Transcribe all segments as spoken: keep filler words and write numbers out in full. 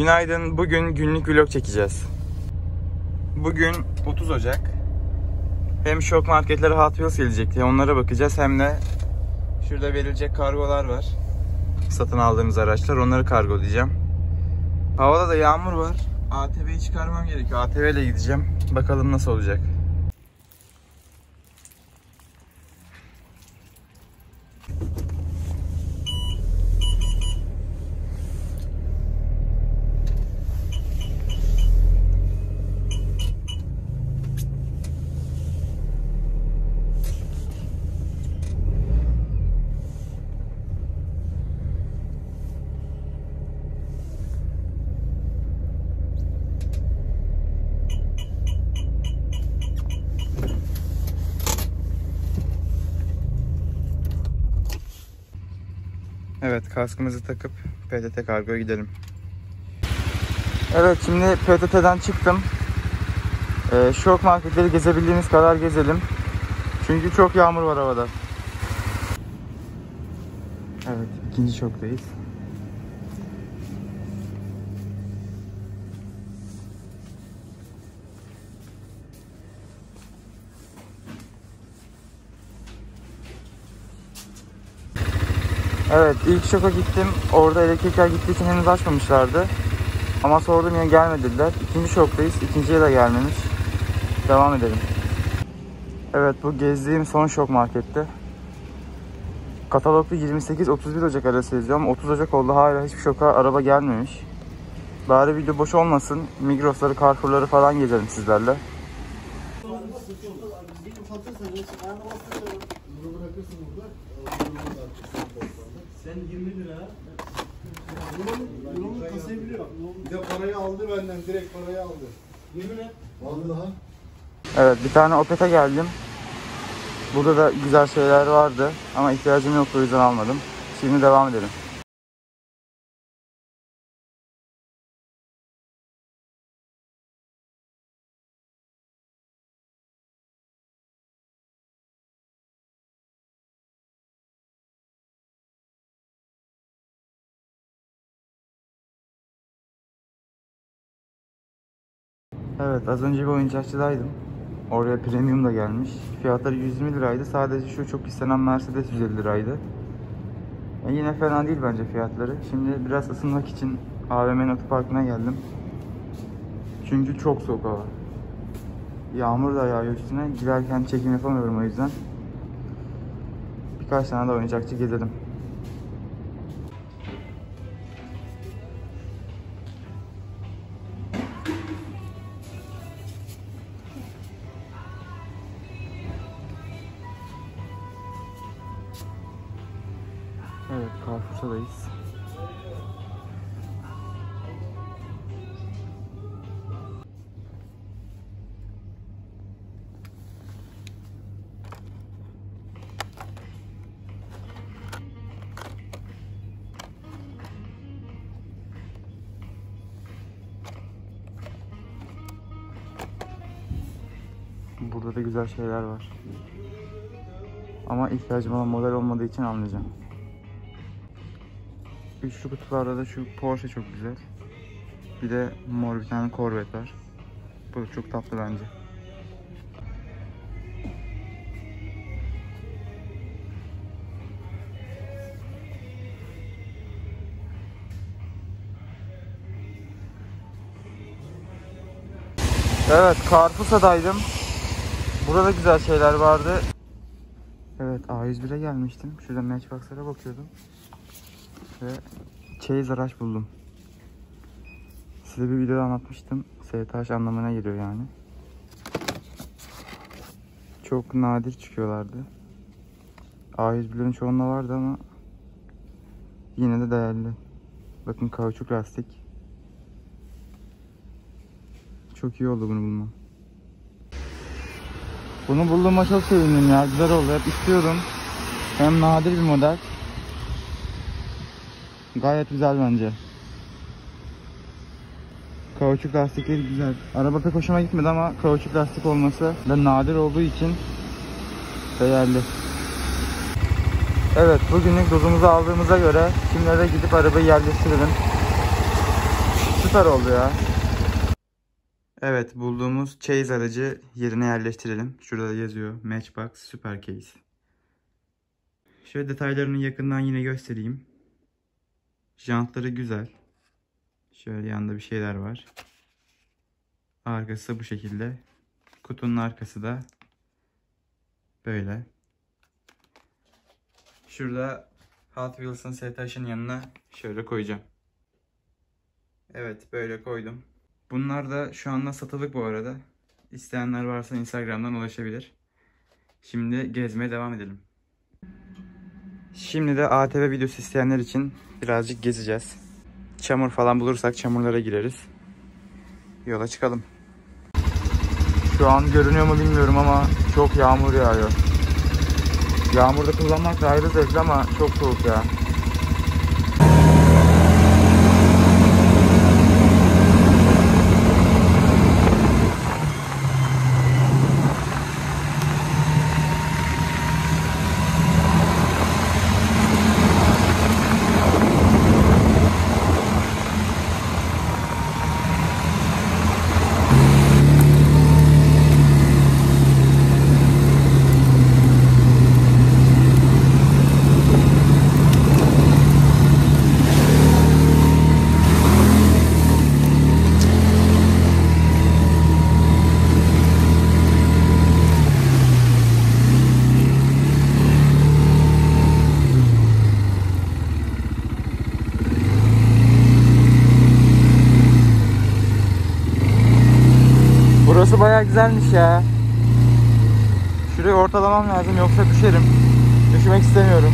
Günaydın. Bugün günlük vlog çekeceğiz. Bugün otuz Ocak. Hem Şok marketlere Hot Wheels gelecek diye onlara bakacağız. Hem de şurada verilecek kargolar var. Satın aldığımız araçlar. Onları kargolayacağım. Havada da yağmur var. A T V'yi çıkarmam gerekiyor. A T V ile gideceğim. Bakalım nasıl olacak. Evet, kaskımızı takıp P T T kargoya gidelim. Evet, şimdi P T T'den çıktım. Ee, Şok marketleri gezebildiğimiz kadar gezelim. Çünkü çok yağmur var havada. Evet, ikinci Şok'tayız. Evet, ilk Şok'a gittim. Orada elektrikler gittiği için henüz açmamışlardı. Ama sordum yine gelmediler. İkinci Şok'tayız. İkinciye de gelmemiş. Devam edelim. Evet, bu gezdiğim son Şok markette. Katalogda yirmi sekiz otuz bir Ocak arası yazıyorum. otuz Ocak oldu, hala hiçbir Şok'a araba gelmemiş. Bari video boş olmasın. Migros'ları, Carrefour'ları falan gezelim sizlerle. Sen yirmi lira. Yolunu kasayı biliyor. Bir de parayı aldı benden. Direkt parayı aldı. yirmi lira. Vallahi. Evet, bir tane OPET'e geldim. Burada da güzel şeyler vardı. Ama ihtiyacım yoktu, o yüzden almadım. Şimdi devam edelim. Evet, az önce bir oyuncakçıdaydım. Oraya premium da gelmiş. Fiyatları yüz yirmi liraydı. Sadece şu çok istenen Mercedes yüz elli liraydı. E yine fena değil bence fiyatları. Şimdi biraz ısınmak için A V M Notu Parkı'na geldim. Çünkü çok soğuk hava. Yağmur da yağıyor üstüne. Giderken çekim yapamıyorum o yüzden. Birkaç tane de oyuncakçı gezelim. Evet, Carfusa'dayız. Burada da güzel şeyler var. Ama ihtiyacım olan model olmadığı için almayacağım. Üçlü kutularda da şu Porsche çok güzel. Bir de mor bir tane Corvette var. Bu çok tatlı bence. Evet, Carfusa'daydım. Burada da güzel şeyler vardı. Evet, A yüz bire gelmiştim. Şurada Matchbox'lara bakıyordum. Ve çeyiz araç buldum. Size bir videoda anlatmıştım. S T H anlamına geliyor yani. Çok nadir çıkıyorlardı. A yüz birlerin çoğunda vardı ama yine de değerli. Bakın, kauçuk lastik. Çok iyi oldu bunu bulmam. Bunu bulduğuma çok sevindim ya. Güzel oldu. Hep istiyordum. Hem nadir bir model. Gayet güzel bence. Kauçuk lastikleri güzel. Araba pek hoşuma gitmedi ama kauçuk lastik olması da nadir olduğu için değerli. Evet, bugünlük dozumuzu aldığımıza göre şimdi eve gidip arabayı yerleştirelim. Süper oldu ya. Evet, bulduğumuz Chase aracı yerine yerleştirelim. Şurada yazıyor Matchbox Super Case. Şöyle detaylarını yakından yine göstereyim. Jantları güzel. Şöyle yanında bir şeyler var. Arkası bu şekilde. Kutunun arkası da böyle. Şurada Hot Wheels'ın S T H'ın yanına şöyle koyacağım. Evet, böyle koydum. Bunlar da şu anda satılık bu arada. İsteyenler varsa Instagram'dan ulaşabilir. Şimdi gezmeye devam edelim. Şimdi de A T V videosu isteyenler için birazcık gezeceğiz. Çamur falan bulursak çamurlara gireriz. Yola çıkalım. Şu an görünüyor mu bilmiyorum ama çok yağmur yağıyor. Yağmurda kullanmak da ayrı zevkli ama çok soğuk ya. Burası bayağı güzelmiş ya. Şurayı ortalamam lazım yoksa düşerim. Düşmek istemiyorum.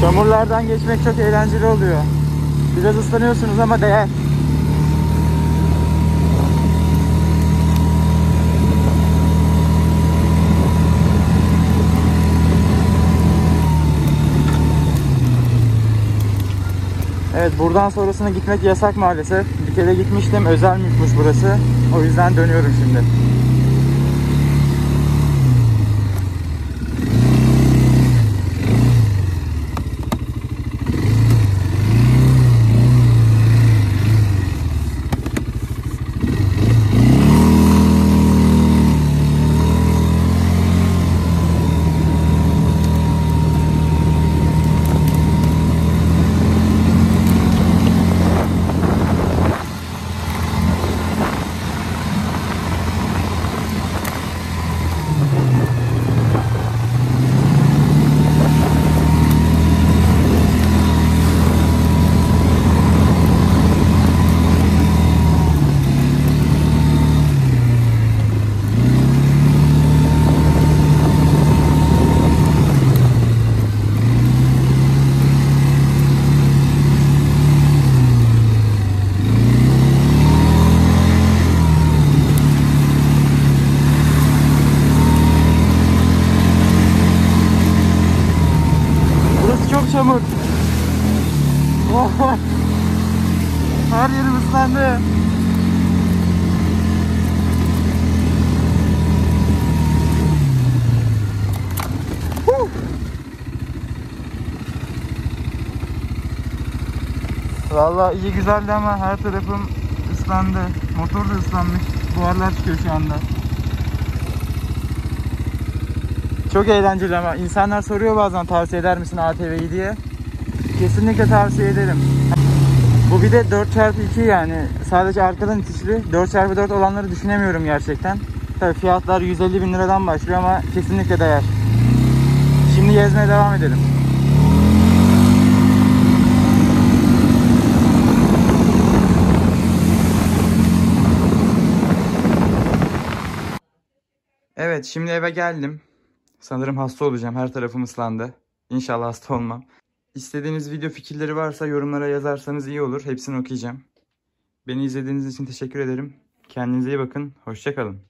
Çamurlardan geçmek çok eğlenceli oluyor. Biraz ıslanıyorsunuz ama değer. Evet, buradan sonrasına gitmek yasak maalesef. Bir kere gitmiştim, özel mülkmüş burası. O yüzden dönüyorum şimdi. Çamur. Oha. Her yerim ıslandı. Huh. Vallahi iyi güzeldi ama her tarafım ıslandı. Motor da ıslanmış. Buharlar çıkıyor şu anda. Çok eğlenceli ama insanlar soruyor bazen tavsiye eder misin A T V'yi diye. Kesinlikle tavsiye ederim. Bu bir de dört çarpı iki yani sadece arkadan itişli. dört çarpı dört olanları düşünemiyorum gerçekten. Tabii fiyatlar yüz elli bin liradan başlıyor ama kesinlikle değer. Şimdi gezmeye devam edelim. Evet, şimdi eve geldim. Sanırım hasta olacağım. Her tarafım ıslandı. İnşallah hasta olmam. İstediğiniz video fikirleri varsa yorumlara yazarsanız iyi olur. Hepsini okuyacağım. Beni izlediğiniz için teşekkür ederim. Kendinize iyi bakın. Hoşça kalın.